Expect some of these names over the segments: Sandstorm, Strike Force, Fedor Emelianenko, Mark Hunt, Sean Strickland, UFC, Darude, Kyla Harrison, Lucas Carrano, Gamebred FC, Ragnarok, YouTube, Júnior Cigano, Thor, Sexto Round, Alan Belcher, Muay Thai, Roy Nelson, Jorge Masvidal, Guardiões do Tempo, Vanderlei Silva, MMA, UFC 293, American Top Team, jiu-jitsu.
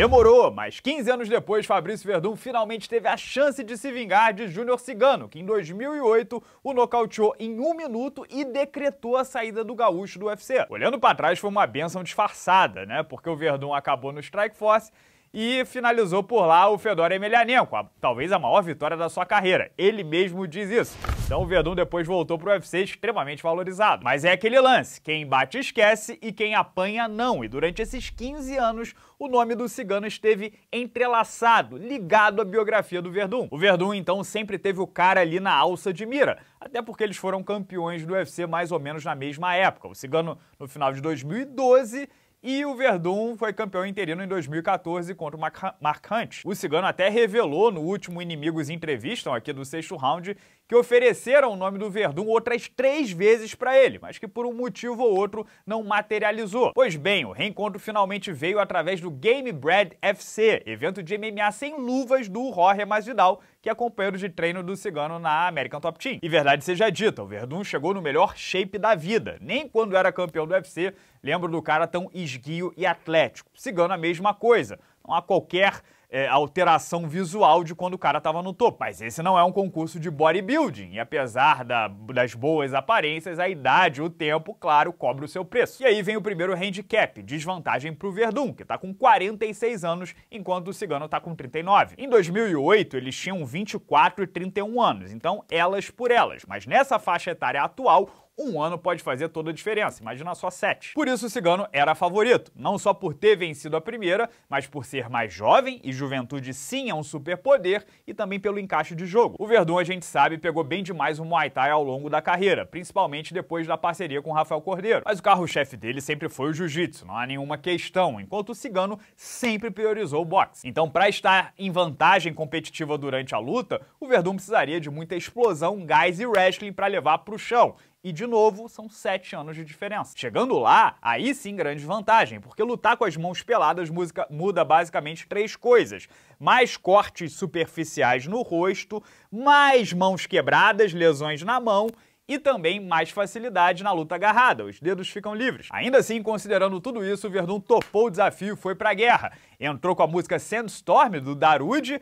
Demorou, mas 15 anos depois, Fabrício Werdum finalmente teve a chance de se vingar de Júnior Cigano, que em 2008 o nocauteou em 1 minuto e decretou a saída do gaúcho do UFC. Olhando para trás, foi uma benção disfarçada, né? Porque o Werdum acabou no Strike Force e finalizou por lá o Fedor Emelianenko, talvez a maior vitória da sua carreira. Ele mesmo diz isso. Então o Werdum depois voltou para o UFC extremamente valorizado. Mas é aquele lance, quem bate esquece e quem apanha não. E durante esses 15 anos, o nome do Cigano esteve entrelaçado, ligado à biografia do Werdum. O Werdum, então, sempre teve o cara ali na alça de mira, até porque eles foram campeões do UFC mais ou menos na mesma época. O Cigano no final de 2012... e o Werdum foi campeão interino em 2014 contra o Mark Hunt. O Cigano até revelou no último Inimigos Entrevistam, aqui do Sexto Round, que ofereceram o nome do Werdum outras 3 vezes para ele, mas que por um motivo ou outro não materializou. Pois bem, o reencontro finalmente veio através do Gamebred FC, evento de MMA sem luvas do Jorge Masvidal, que é companheiro de treino do Cigano na American Top Team. E verdade seja dita, o Werdum chegou no melhor shape da vida. Nem quando era campeão do UFC, lembro do cara tão esguio e atlético. Cigano a mesma coisa. Não há qualquer alteração visual de quando o cara estava no topo. Mas esse não é um concurso de bodybuilding. E apesar das boas aparências, a idade, o tempo, claro, cobra o seu preço. E aí vem o primeiro handicap, desvantagem para o Werdum, que está com 46 anos, enquanto o Cigano está com 39. Em 2008, eles tinham 24 e 31 anos, então elas por elas. Mas nessa faixa etária atual, 1 ano pode fazer toda a diferença, imagina só 7. Por isso o Cigano era favorito, não só por ter vencido a primeira, mas por ser mais jovem, e juventude sim é um superpoder, e também pelo encaixe de jogo. O Werdum, a gente sabe, pegou bem demais o Muay Thai ao longo da carreira, principalmente depois da parceria com o Rafael Cordeiro. Mas o carro-chefe dele sempre foi o jiu-jitsu, não há nenhuma questão, enquanto o Cigano sempre priorizou o boxe. Então, para estar em vantagem competitiva durante a luta, o Werdum precisaria de muita explosão, gás e wrestling para levar para o chão. E, de novo, são 7 anos de diferença. Chegando lá, aí sim grande vantagem, porque lutar com as mãos peladas muda basicamente 3 coisas. Mais cortes superficiais no rosto, mais mãos quebradas, lesões na mão e também mais facilidade na luta agarrada, os dedos ficam livres. Ainda assim, considerando tudo isso, o Werdum topou o desafio e foi pra guerra. Entrou com a música Sandstorm, do Darude,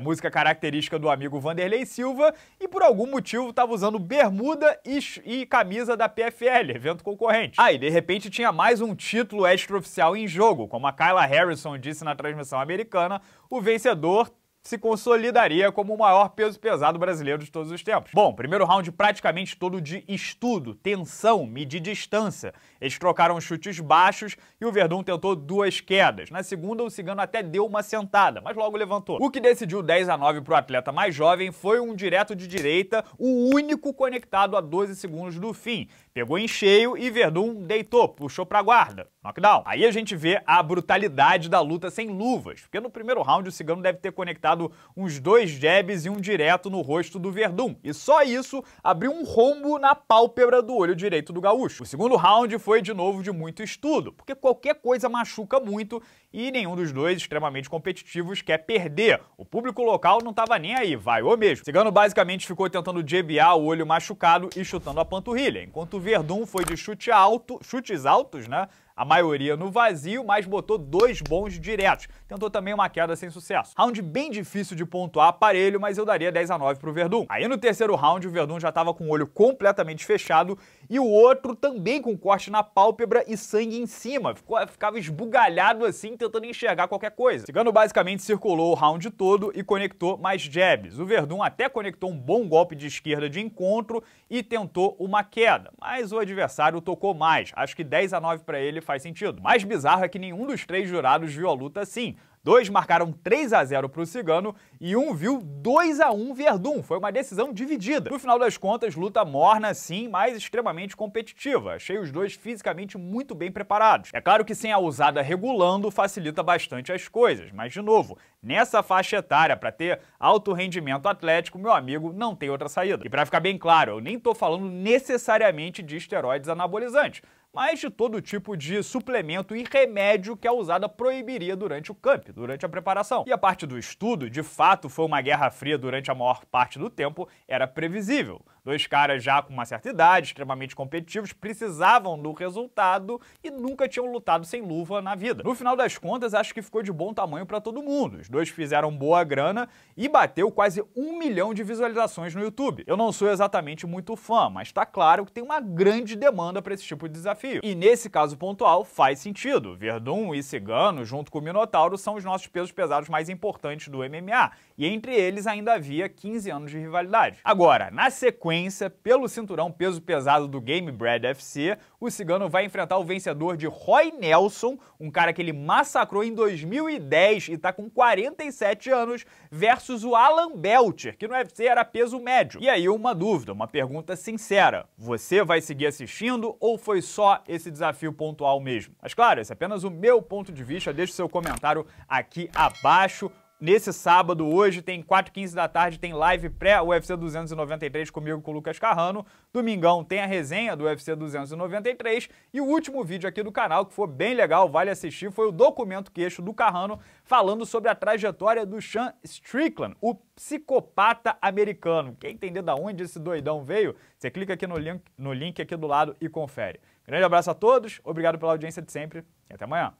música característica do amigo Vanderlei Silva, e por algum motivo estava usando bermuda e camisa da PFL, evento concorrente. Ah, e de repente tinha mais um título extraoficial em jogo. Como a Kyla Harrison disse na transmissão americana, o vencedor se consolidaria como o maior peso pesado brasileiro de todos os tempos. Bom, primeiro round praticamente todo de estudo, tensão, medir distância. Eles trocaram chutes baixos e o Werdum tentou 2 quedas. Na segunda, o Cigano até deu uma sentada, mas logo levantou. O que decidiu 10-9 para o atleta mais jovem foi um direto de direita, o único conectado a 12 segundos do fim. Pegou em cheio e Werdum deitou, puxou pra guarda. Knockdown. Aí a gente vê a brutalidade da luta sem luvas, porque no primeiro round o Cigano deve ter conectado uns 2 jabs e um direto no rosto do Werdum, e só isso abriu um rombo na pálpebra do olho direito do gaúcho. O segundo round foi de novo de muito estudo, porque qualquer coisa machuca muito e nenhum dos dois extremamente competitivos quer perder. O público local não tava nem aí, vai ou mesmo. Cigano basicamente ficou tentando jabear o olho machucado e chutando a panturrilha, enquanto o Werdum foi de chutes altos, né? A maioria no vazio, mas botou 2 bons diretos. Tentou também uma queda sem sucesso. Round bem difícil de pontuar aparelho, mas eu daria 10-9 pro Werdum. Aí no terceiro round, o Werdum já tava com o olho completamente fechado e o outro também com corte na pálpebra e sangue em cima. Ficava esbugalhado assim, tentando enxergar qualquer coisa. Cigano basicamente circulou o round todo e conectou mais jabs. O Werdum até conectou um bom golpe de esquerda de encontro e tentou uma queda, mas o adversário tocou mais. Acho que 10-9 pra ele faz sentido. Mais bizarro é que nenhum dos 3 jurados viu a luta assim. 2 marcaram 3-0 pro Cigano e 1 viu 2-1 Werdum. Foi uma decisão dividida. No final das contas, luta morna sim, mas extremamente competitiva. Achei os dois fisicamente muito bem preparados. É claro que sem a ousada regulando facilita bastante as coisas, mas de novo, nessa faixa etária, para ter alto rendimento atlético, meu amigo, não tem outra saída. E para ficar bem claro, eu nem tô falando necessariamente de esteroides anabolizantes, mas de todo tipo de suplemento e remédio que a usada proibiria durante o camp, durante a preparação. E a parte do estudo, de fato, foi uma guerra fria durante a maior parte do tempo, era previsível. Dois caras já com uma certa idade, extremamente competitivos, precisavam do resultado e nunca tinham lutado sem luva na vida. No final das contas, acho que ficou de bom tamanho para todo mundo. Os dois fizeram boa grana e bateu quase 1 milhão de visualizações no YouTube. Eu não sou exatamente muito fã, mas tá claro que tem uma grande demanda para esse tipo de desafio. E nesse caso pontual, faz sentido. Werdum e Cigano, junto com o Minotauro, são os nossos pesos pesados mais importantes do MMA. E entre eles ainda havia 15 anos de rivalidade. Agora, na sequência, pelo cinturão peso pesado do Gamebred FC, o Cigano vai enfrentar o vencedor de Roy Nelson, um cara que ele massacrou em 2010 e tá com 47 anos, versus o Alan Belcher, que no UFC era peso médio. E aí uma dúvida, uma pergunta sincera. Você vai seguir assistindo ou foi só esse desafio pontual mesmo? Mas claro, esse é apenas o meu ponto de vista, deixe seu comentário aqui abaixo. Nesse sábado, hoje, tem 4h15 da tarde, tem live pré-UFC 293 comigo, com o Lucas Carrano. Domingão tem a resenha do UFC 293. E o último vídeo aqui do canal, que foi bem legal, vale assistir, foi o documento queixo do Carrano, falando sobre a trajetória do Sean Strickland, o psicopata americano. Quer entender de onde esse doidão veio? Você clica aqui no link aqui do lado e confere. Grande abraço a todos, obrigado pela audiência de sempre e até amanhã.